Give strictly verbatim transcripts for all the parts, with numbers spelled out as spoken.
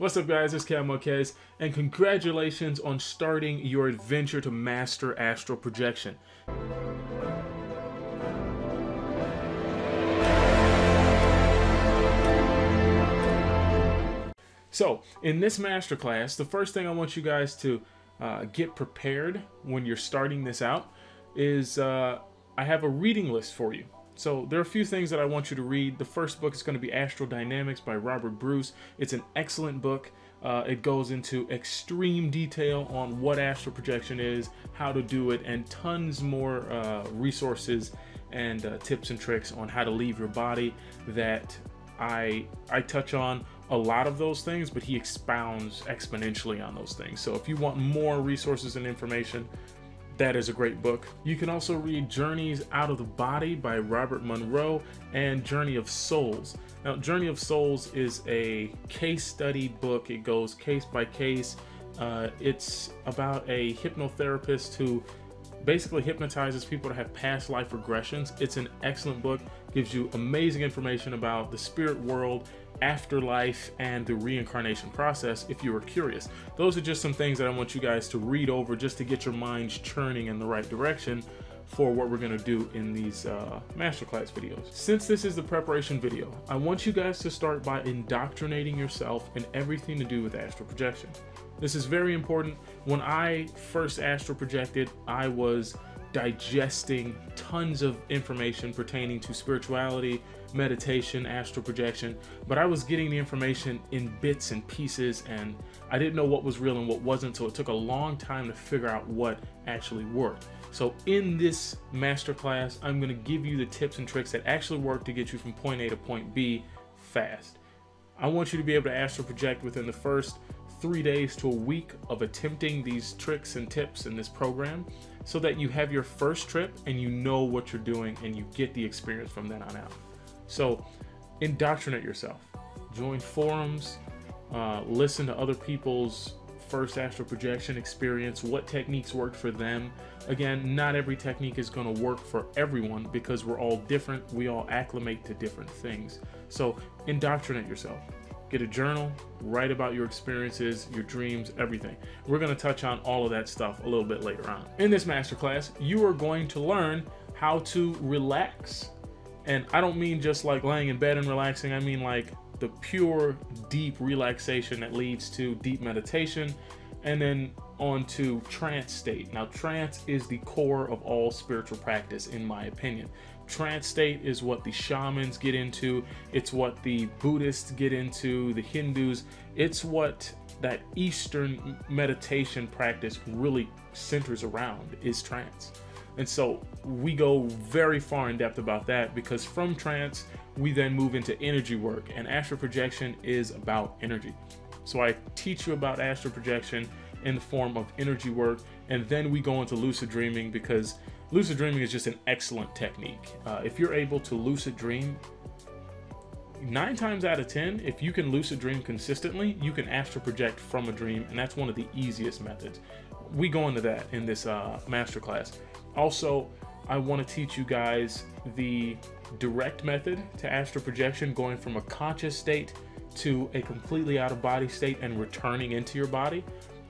What's up guys, it's Cal Melkez, and congratulations on starting your adventure to master astral projection. So, in this masterclass, the first thing I want you guys to uh, get prepared when you're starting this out is uh, I have a reading list for you. So there are a few things that I want you to read. The first book is going to be Astral Dynamics by Robert Bruce. It's an excellent book. Uh, it goes into extreme detail on what astral projection is, how to do it, and tons more uh, resources and uh, tips and tricks on how to leave your body that I, I touch on a lot of those things, but he expounds exponentially on those things. So if you want more resources and information, that is a great book. You can also read Journeys Out of the Body by Robert Monroe and Journey of Souls. Now, Journey of Souls is a case study book. It goes case by case. Uh, it's about a hypnotherapist who basically hypnotizes people to have past life regressions. It's an excellent book. Gives you amazing information about the spirit world, afterlife, and the reincarnation process if you were curious. Those are just some things that I want you guys to read over just to get your minds churning in the right direction for what we're going to do in these uh, masterclass videos. Since this is the preparation video, I want you guys to start by indoctrinating yourself in everything to do with astral projection. This is very important. When I first astral projected, I was digesting tons of information pertaining to spirituality, meditation, astral projection, but I was getting the information in bits and pieces, and I didn't know what was real and what wasn't, so it took a long time to figure out what actually worked. So in this masterclass, I'm going to give you the tips and tricks that actually work to get you from point A to point B fast. I want you to be able to astral project within the first three days to a week of attempting these tricks and tips in this program, so that you have your first trip and you know what you're doing and you get the experience from then on out. So indoctrinate yourself, join forums, uh, listen to other people's first astral projection experience, what techniques worked for them. Again, not every technique is going to work for everyone because we're all different. We all acclimate to different things. So indoctrinate yourself. Get a journal, write about your experiences, your dreams, everything. We're going to touch on all of that stuff a little bit later on. In this masterclass, you are going to learn how to relax. And I don't mean just like laying in bed and relaxing. I mean like the pure, deep relaxation that leads to deep meditation and then on to trance state. Now, trance is the core of all spiritual practice, in my opinion. Trance state is what the shamans get into. It's what the Buddhists get into, the Hindus. It's what that Eastern meditation practice really centers around, is trance. And so we go very far in depth about that, because from trance, we then move into energy work, and astral projection is about energy. So I teach you about astral projection in the form of energy work, and then we go into lucid dreaming, because lucid dreaming is just an excellent technique. Uh, if you're able to lucid dream, nine times out of ten, if you can lucid dream consistently, you can astral project from a dream, and that's one of the easiest methods. We go into that in this uh, masterclass. Also, I want to teach you guys the direct method to astral projection, going from a conscious state to a completely out of body state and returning into your body.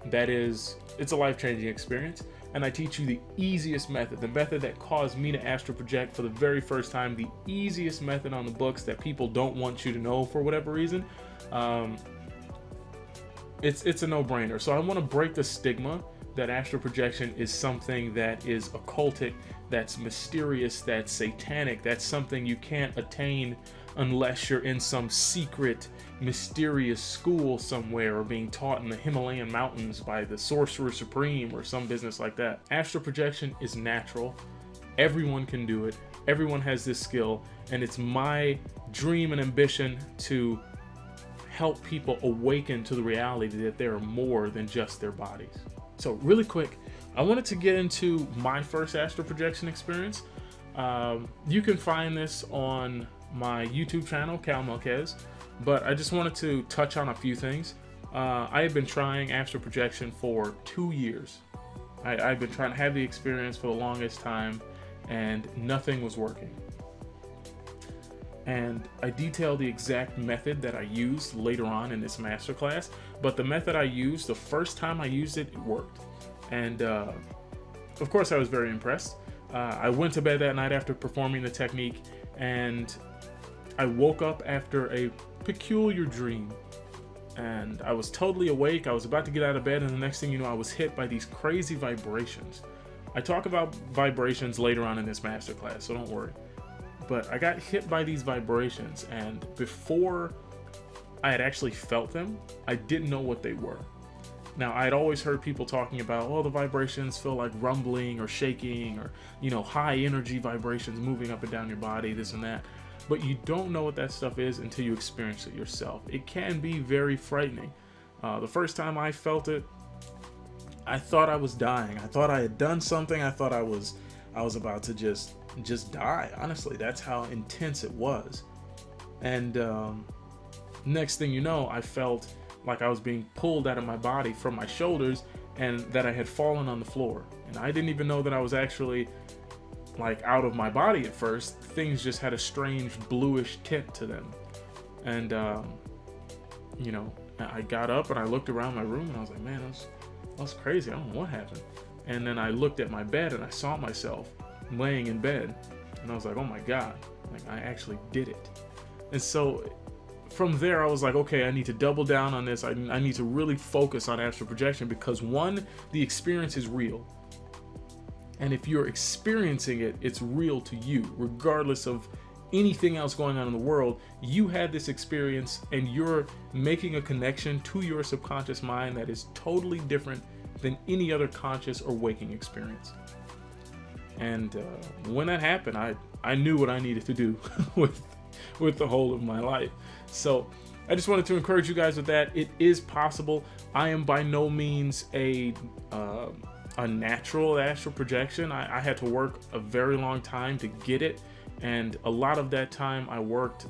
That is, it's a life-changing experience. And I teach you the easiest method, the method that caused me to astral project for the very first time, the easiest method on the books that people don't want you to know for whatever reason. Um, it's, it's a no-brainer. So I want to break the stigma that astral projection is something that is occultic, that's mysterious, that's satanic, that's something you can't attain unless you're in some secret, mysterious school somewhere, or being taught in the Himalayan mountains by the Sorcerer Supreme or some business like that. Astral projection is natural. Everyone can do it. Everyone has this skill, and it's my dream and ambition to help people awaken to the reality that there are more than just their bodies. So really quick, I wanted to get into my first astral projection experience. Um, you can find this on my YouTube channel, Cal Melkez, but I just wanted to touch on a few things. Uh, I have been trying astral projection for two years. I, I've been trying to have the experience for the longest time, and nothing was working. and I detail the exact method that I used later on in this masterclass. But the method I used, the first time I used it, it worked. And uh, of course, I was very impressed. Uh, I went to bed that night after performing the technique, and I woke up after a peculiar dream. And I was totally awake. I was about to get out of bed, and the next thing you know, I was hit by these crazy vibrations. I talk about vibrations later on in this masterclass, so don't worry. But I got hit by these vibrations, and before I had actually felt them, I didn't know what they were. Now, I'd always heard people talking about, oh, the vibrations feel like rumbling or shaking, or, you know, high energy vibrations moving up and down your body, this and that. But you don't know what that stuff is until you experience it yourself. It can be very frightening. Uh, the first time I felt it, I thought I was dying. I thought I had done something. I thought I was, I was about to just, just die. Honestly, that's how intense it was. And um, next thing you know, I felt like I was being pulled out of my body from my shoulders, and that I had fallen on the floor. And I didn't even know that I was actually like out of my body at first. Things just had a strange bluish tint to them. And um, you know, I got up and I looked around my room, and I was like, man, that's that's crazy. I don't know what happened. And then I looked at my bed, and I saw myself laying in bed, and I was like, oh my God, like I actually did it. And so from there, I was like, okay, I need to double down on this. I, I need to really focus on astral projection, because one, the experience is real. And if you're experiencing it, it's real to you, regardless of anything else going on in the world. You had this experience, and you're making a connection to your subconscious mind that is totally different than any other conscious or waking experience. And uh, when that happened, I, I knew what I needed to do with, with the whole of my life. So I just wanted to encourage you guys with that. It is possible. I am by no means a... Uh, a natural astral projection. I, I had to work a very long time to get it, and a lot of that time I worked,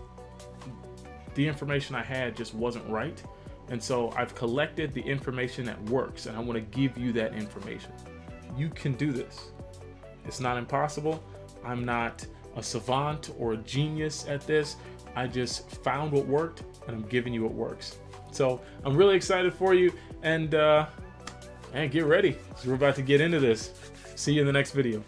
the information I had just wasn't right, and so I've collected the information that works, and I want to give you that information. You can do this. It's not impossible. I'm not a savant or a genius at this. I just found what worked, and I'm giving you what works. So I'm really excited for you, and uh, and get ready, because we're about to get into this. See you in the next video.